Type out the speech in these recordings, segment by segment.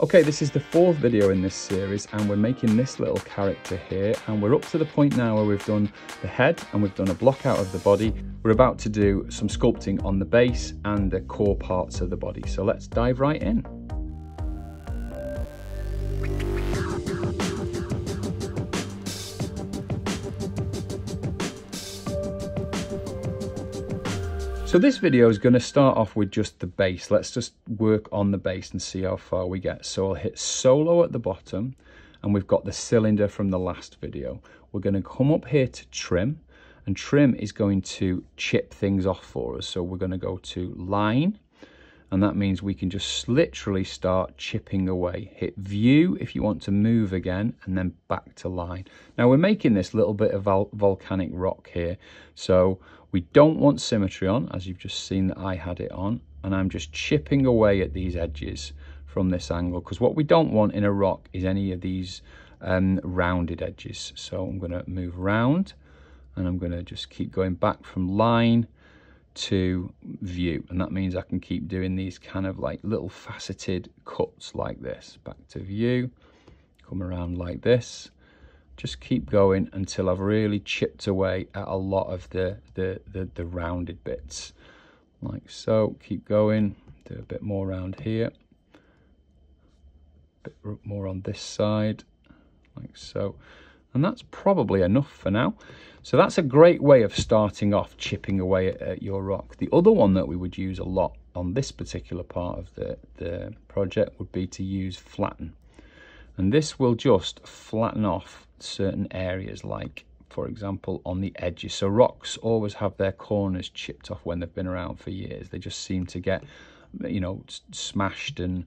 Okay, this is the fourth video in this series and we're making this little character here, and we're up to the point now where we've done the head and we've done a block out of the body. We're about to do some sculpting on the base and the core parts of the body. So let's dive right in. So this video is going to start off with just the base. Let's just work on the base and see how far we get. So I'll hit solo at the bottom, and we've got the cylinder from the last video. We're going to come up here to trim, and trim is going to chip things off for us. So we're going to go to line, and that means we can just literally start chipping away. Hit view if you want to move again, and then back to line. Now we're making this little bit of volcanic rock here, so we don't want symmetry on, as you've just seen that I had it on, and I'm just chipping away at these edges from this angle, because what we don't want in a rock is any of these rounded edges. So I'm going to move round, and I'm going to just keep going back from line to view, and that means I can keep doing these kind of like little faceted cuts like this. Back to view, come around like this, just keep going until I've really chipped away at a lot of the rounded bits, like so. Keep going, do a bit more around here, a bit more on this side, like so. And that's probably enough for now. So that's a great way of starting off chipping away at your rock. The other one that we would use a lot on this particular part of the project would be to use flatten. And this will just flatten off certain areas, like for example on the edges. So rocks always have their corners chipped off when they've been around for years. They just seem to get, you know, smashed. And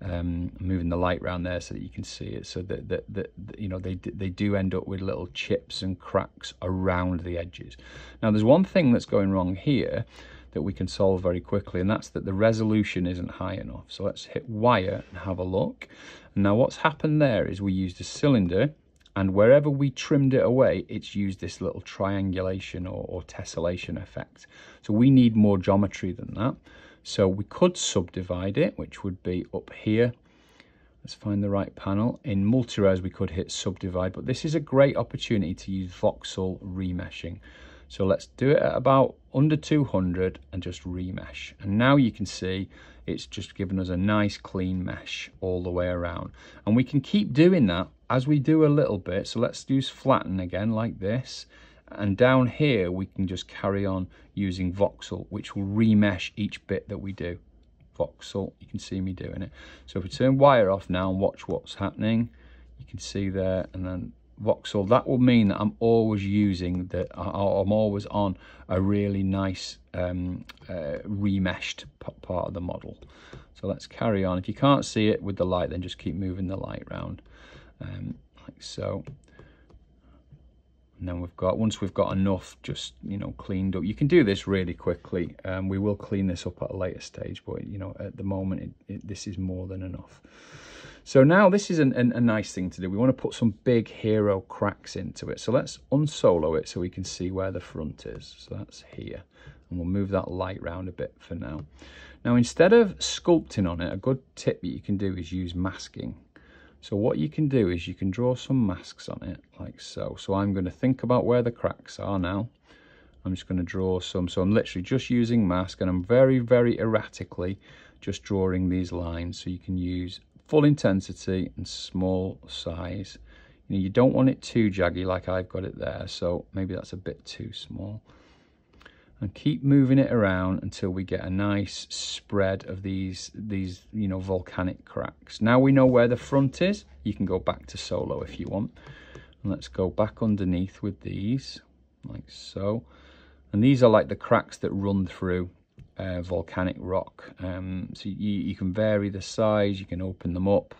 moving the light around there so that you can see it, so that, you know, they do end up with little chips and cracks around the edges. Now there's one thing that's going wrong here that we can solve very quickly, and that's that the resolution isn't high enough. So let's hit wire and have a look. Now what's happened there is we used a cylinder, and wherever we trimmed it away, it's used this little triangulation or tessellation effect. So we need more geometry than that. So we could subdivide it, which would be up here. Let's find the right panel. In multi-res, we could hit subdivide, but this is a great opportunity to use voxel remeshing. So let's do it at about under 200 and just remesh. And now you can see it's just given us a nice clean mesh all the way around. And we can keep doing that as we do a little bit. So let's use flatten again like this. And down here, we can just carry on using voxel, which will remesh each bit that we do. Voxel, you can see me doing it. So if we turn wire off now and watch what's happening, you can see there, and then voxel, that will mean that I'm always using that. I'm always on a really nice remeshed part of the model. So let's carry on. If you can't see it with the light, then just keep moving the light around like so. And then we've got, once we've got enough, just, you know, cleaned up. You can do this really quickly. We will clean this up at a later stage, but, you know, at the moment, this is more than enough. So now this is a nice thing to do. We want to put some big hero cracks into it. So let's unsolo it so we can see where the front is. So that's here. And we'll move that light round a bit for now. Now, instead of sculpting on it, a good tip that you can do is use masking. So what you can do is you can draw some masks on it, like so. So I'm going to think about where the cracks are now. I'm just going to draw some. So I'm literally just using mask, and I'm very, very erratically just drawing these lines. So you can use full intensity and small size. You know, you don't want it too jaggy like I've got it there. So maybe that's a bit too small. And keep moving it around until we get a nice spread of these, you know, volcanic cracks. Now we know where the front is. You can go back to solo if you want. And let's go back underneath with these, like so. And these are like the cracks that run through volcanic rock. So you can vary the size, you can open them up.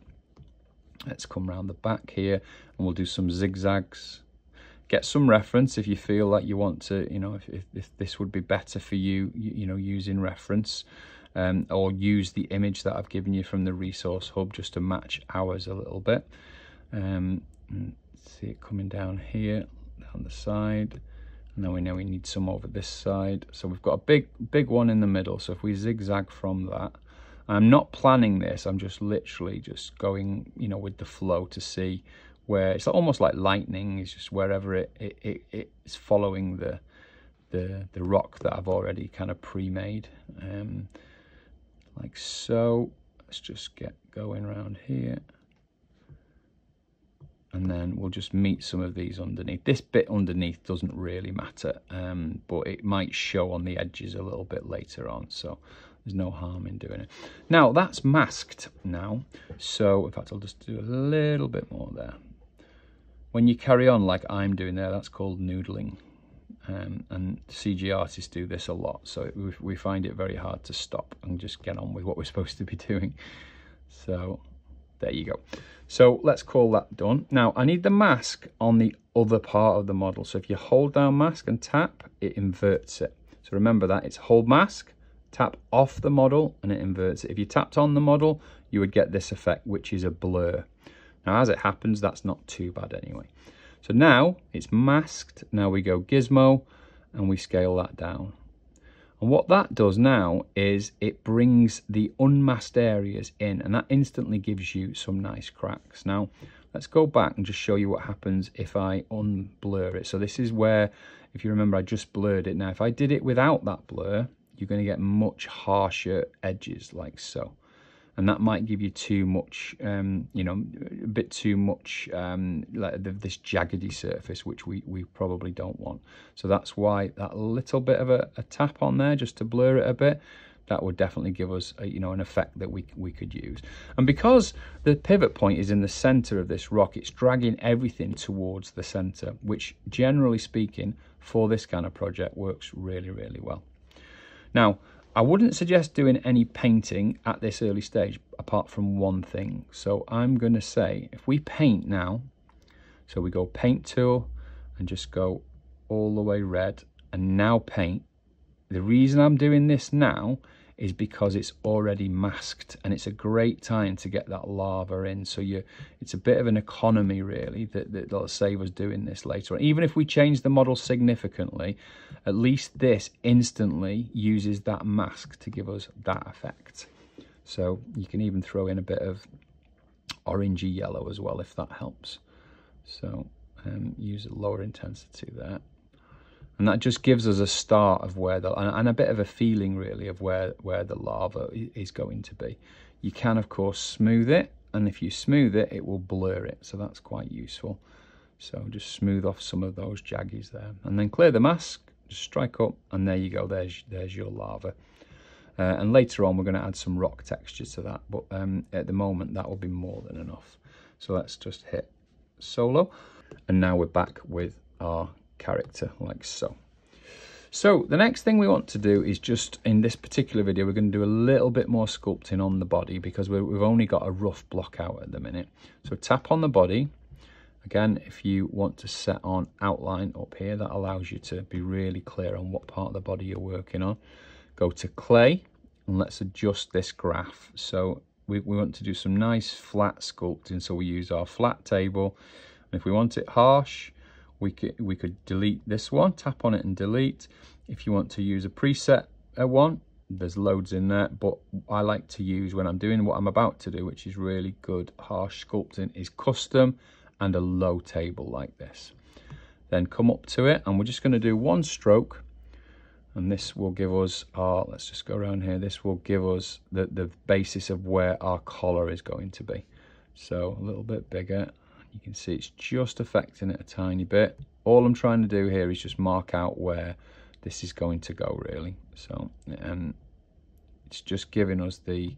Let's come round the back here, and we'll do some zigzags. Get some reference if you feel like you want to, you know, if this would be better for you, you know, using reference, or use the image that I've given you from the resource hub just to match ours a little bit. See it coming down here, down the side. And then we know we need some over this side. So we've got a big one in the middle. So if we zigzag from that, I'm not planning this, I'm just literally just going, you know, with the flow to see where it's almost like lightning. It's just wherever it's following the rock that I've already kind of pre-made, like so. Let's just get going around here, and then we'll just meet some of these underneath. This bit underneath doesn't really matter, but it might show on the edges a little bit later on, so there's no harm in doing it. Now that's masked now, so in fact I'll just do a little bit more there. When you carry on like I'm doing there, that's called noodling, and CG artists do this a lot, so we find it very hard to stop and just get on with what we're supposed to be doing. So there you go. So let's call that done. Now I need the mask on the other part of the model, so if you hold down mask and tap, it inverts it. So remember that it's hold mask, tap off the model, and it inverts it. If you tapped on the model, you would get this effect, which is a blur. Now as it happens, that's not too bad anyway. So now it's masked. Now we go gizmo and we scale that down. And what that does now is it brings the unmasked areas in, and that instantly gives you some nice cracks. Now let's go back and just show you what happens if I unblur it. So this is where, if you remember, I just blurred it. Now if I did it without that blur, you're going to get much harsher edges like so. And that might give you too much, you know, a bit too much, like this jaggedy surface, which we probably don't want. So that's why that little bit of a tap on there, just to blur it a bit, that would definitely give us, you know, an effect that we could use. And because the pivot point is in the center of this rock, it's dragging everything towards the center, which generally speaking, for this kind of project, works really, really well. Now, I wouldn't suggest doing any painting at this early stage, apart from one thing. So I'm going to say, if we paint now, so we go paint tool and just go all the way red and now paint. The reason I'm doing this now is because it's already masked, and it's a great time to get that lava in. So it's a bit of an economy really that'll save us doing this later on. Even if we change the model significantly, at least this instantly uses that mask to give us that effect. So you can even throw in a bit of orangey yellow as well, if that helps. So use a lower intensity there. And that just gives us a start of where and a bit of a feeling really of where the lava is going to be. You can of course smooth it, and if you smooth it, it will blur it. So that's quite useful. So just smooth off some of those jaggies there, and then clear the mask, just strike up, and there you go, there's your lava. And later on, we're gonna add some rock texture to that, but at the moment, that will be more than enough. So let's just hit solo. And now we're back with our character like so. So the next thing we want to do is just, in this particular video, we're going to do a little bit more sculpting on the body, because we've only got a rough block out at the minute. So tap on the body. Again, if you want to set on outline up here, that allows you to be really clear on what part of the body you're working on. Go to clay and let's adjust this graph. So we want to do some nice flat sculpting, so we use our flat table. And if we want it harsh, we could delete this one, tap on it and delete. If you want to use a preset one, there's loads in there, but I like to use, when I'm doing what I'm about to do, which is really good harsh sculpting, is custom and a low table like this. Then come up to it, and we're just going to do one stroke, and this will give us our, let's just go around here, this will give us the basis of where our collar is going to be. So a little bit bigger. You can see it's just affecting it a tiny bit. All I'm trying to do here is just mark out where this is going to go really. So it's just giving us the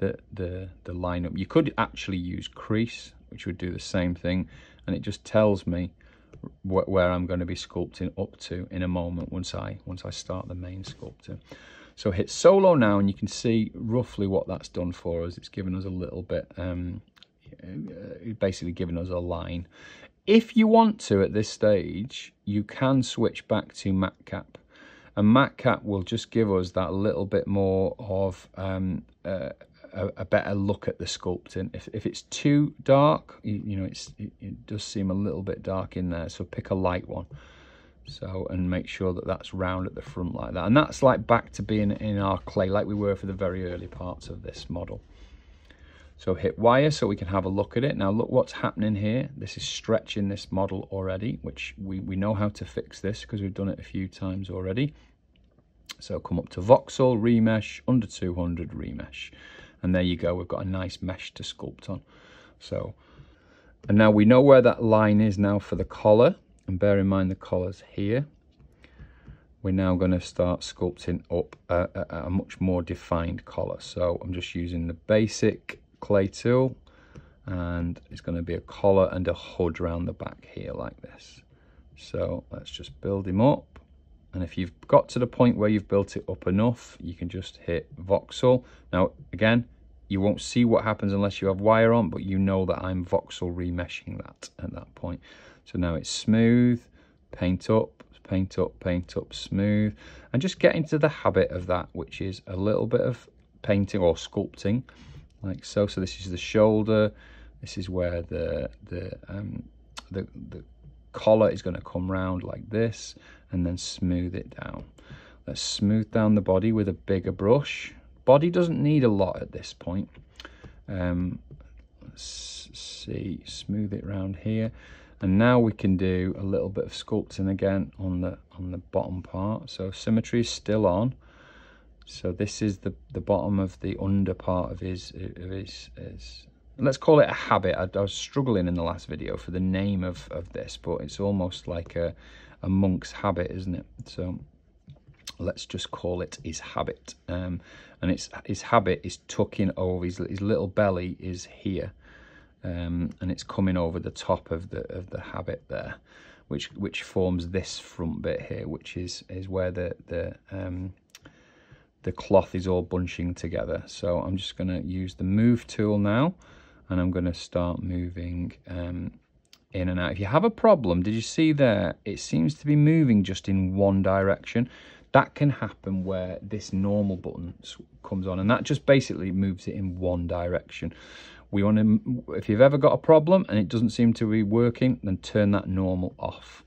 lineup. You could actually use crease, which would do the same thing, and it just tells me where I'm going to be sculpting up to in a moment once I start the main sculpting. So hit solo now, and you can see roughly what that's done for us. It's given us a little bit, basically giving us a line. If you want to, at this stage, you can switch back to Matcap, and Matcap will just give us that little bit more of a better look at the sculpting. If it's too dark, you know, it does seem a little bit dark in there, so pick a light one. So, and make sure that that's round at the front like that. And that's like back to being in our clay like we were for the very early parts of this model. So hit wire so we can have a look at it. Now look what's happening here. This is stretching this model already, which we know how to fix this because we've done it a few times already. So come up to voxel, remesh, under 200, remesh. And there you go, we've got a nice mesh to sculpt on. So, and now we know where that line is now for the collar. And bear in mind the collar's here. We're now going to start sculpting up a much more defined collar. So I'm just using the basic clay tool, and it's going to be a collar and a hood around the back here like this. So let's just build him up. And if you've got to the point where you've built it up enough, you can just hit voxel. Now, again, you won't see what happens unless you have wire on, but you know that I'm voxel remeshing that at that point. So now it's smooth, paint up, paint up, paint up, smooth. And just get into the habit of that, which is a little bit of painting or sculpting, like so. So this is the shoulder. This is where the collar is going to come round like this, and then smooth it down. Let's smooth down the body with a bigger brush. Body doesn't need a lot at this point. Let's see, smooth it round here. And now we can do a little bit of sculpting again on the bottom part. So symmetry is still on. So this is the bottom of the under part of his let's call it a habit. I was struggling in the last video for the name of this, but it's almost like a monk's habit, isn't it? So let's just call it his habit. And it's his habit is tucking over, his little belly is here. And it's coming over the top of the habit there, which forms this front bit here, which is where the cloth is all bunching together. So I'm just going to use the move tool now, and I'm going to start moving in and out. If you have a problem, did you see there? It seems to be moving just in one direction. That can happen where this normal button comes on, and that just basically moves it in one direction. We want to, if you've ever got a problem and it doesn't seem to be working, then turn that normal off.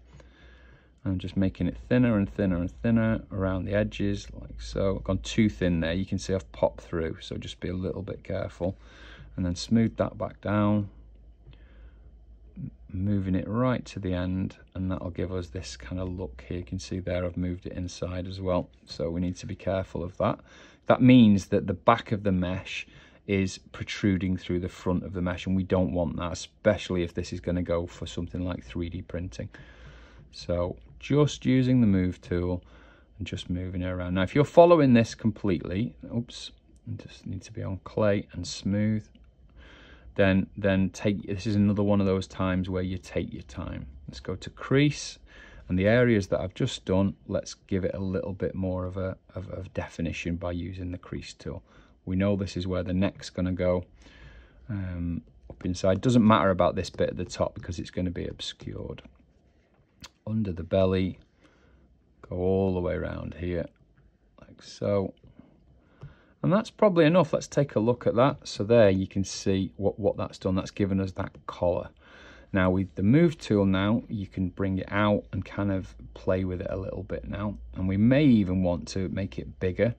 I'm just making it thinner and thinner and thinner around the edges, like so. I've gone too thin there. You can see I've popped through, so just be a little bit careful. And then smooth that back down, moving it right to the end, and that'll give us this kind of look here. You can see there I've moved it inside as well, so we need to be careful of that. That means that the back of the mesh is protruding through the front of the mesh, and we don't want that, especially if this is going to go for something like 3D printing. So just using the move tool and just moving it around. Now if you're following this completely, oops, I just need to be on clay and smooth, then take, this is another one of those times where you take your time. Let's go to crease, and the areas that I've just done, let's give it a little bit more of a definition by using the crease tool. We know this is where the neck's going to go, up inside. Doesn't matter about this bit at the top because it's going to be obscured. Under the belly, go all the way around here, like so. And that's probably enough. Let's take a look at that. So there you can see what that's done. That's given us that collar. Now with the move tool now, you can bring it out and kind of play with it a little bit now. And we may even want to make it bigger.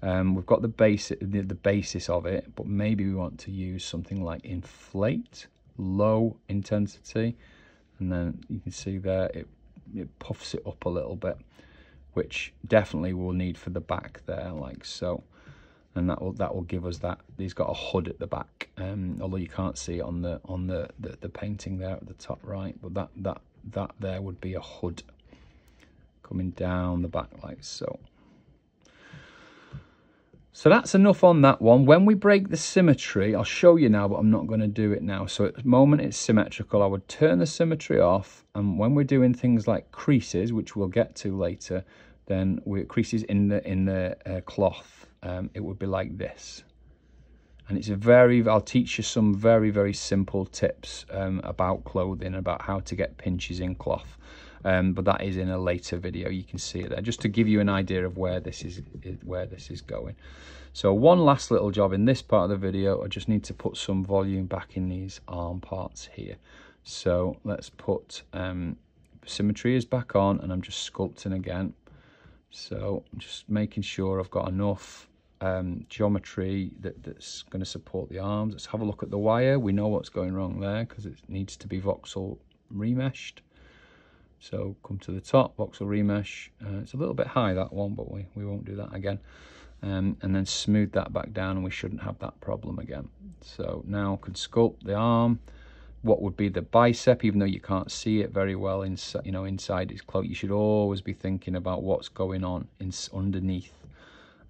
We've got the basis of it, but maybe we want to use something like inflate, low intensity, and then you can see there it puffs it up a little bit, which definitely we'll need for the back there, like so. And that will give us that. He's got a hood at the back, although you can't see it on the painting there at the top right, but that there would be a hood coming down the back like so. So that's enough on that one. When we break the symmetry, I'll show you now, but I'm not going to do it now. So at the moment it's symmetrical. I would turn the symmetry off. And when we're doing things like creases, which we'll get to later, then creases in the cloth, it would be like this. And it's I'll teach you some very, very simple tips about clothing, about how to get pinches in cloth. But that is in a later video. You can see it there, just to give you an idea of where this is going. So one last little job in this part of the video, I just need to put some volume back in these arm parts here. So let's put symmetry is back on, and I'm just sculpting again. So I'm just making sure I've got enough geometry that's going to support the arms. Let's have a look at the wire. We know what's going wrong there because it needs to be voxel remeshed. So come to the top, voxel remesh. It's a little bit high, that one, but we won't do that again. And then smooth that back down, and we shouldn't have that problem again. So now I can sculpt the arm. What would be the bicep, even though you can't see it very well inside, you know, inside its cloak. You should always be thinking about what's going on underneath.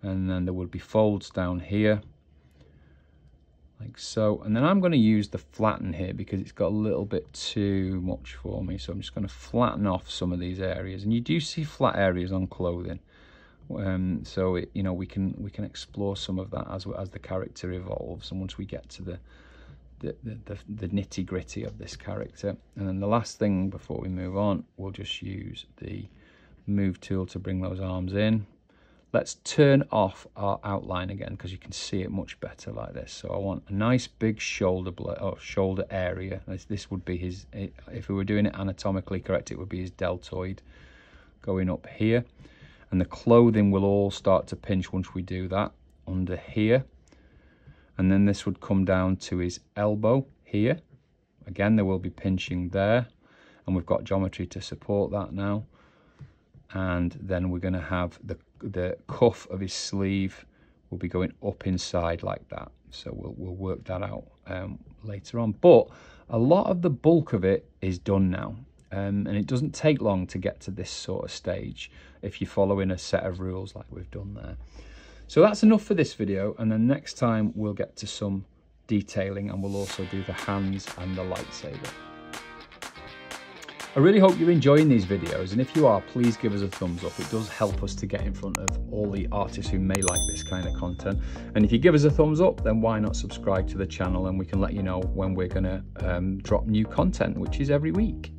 And then there would be folds down here, like so. And then I'm going to use the flatten here because it's got a little bit too much for me. So I'm just going to flatten off some of these areas. And you do see flat areas on clothing. So it, you know, we can explore some of that as the character evolves, and once we get to the nitty gritty of this character. And then the last thing before we move on, we'll just use the move tool to bring those arms in. Let's turn off our outline again because you can see it much better like this. So I want a nice big shoulder area. This would be his, if we were doing it anatomically correct, it would be his deltoid going up here. And the clothing will all start to pinch once we do that under here. And then this would come down to his elbow here. Again, there will be pinching there. And we've got geometry to support that now. And then we're going to have the cuff of his sleeve will be going up inside like that. So we'll work that out later on. But a lot of the bulk of it is done now. And it doesn't take long to get to this sort of stage if you're following a set of rules like we've done there. So that's enough for this video, and then next time we'll get to some detailing, and we'll also do the hands and the lightsaber. I really hope you're enjoying these videos, and if you are, please give us a thumbs up. It does help us to get in front of all the artists who may like this kind of content. And if you give us a thumbs up, then why not subscribe to the channel, and we can let you know when we're going to drop new content, which is every week.